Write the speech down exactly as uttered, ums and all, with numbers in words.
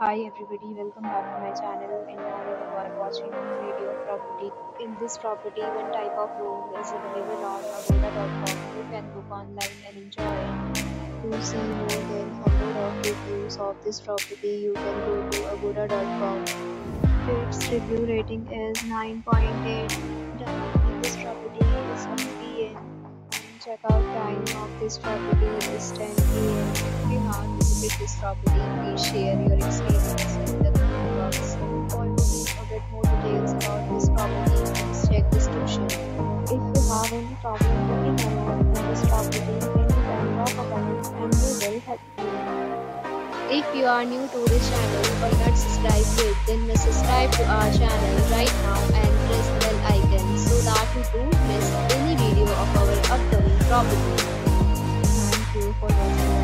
Hi everybody, welcome back to my channel, and now you are watching a video property. In this property, one type of room is available on agoda dot com. You can book online and enjoy it. To see more than one hundred of reviews of this property, you can go to agoda dot com. Its review rating is nine point eight. This property is one P M and check-out time of this property is ten P M If you have visited this property, please share your experience in the comment box. For looking to get more details about this property, please check description. If you have any problem booking a room in this property, then you can drop a comment and we will help you. If you are new to this channel or not subscribed yet, then must subscribe to our channel right now and press the bell icon so that you don't miss any video of our upcoming property. Thank you for watching.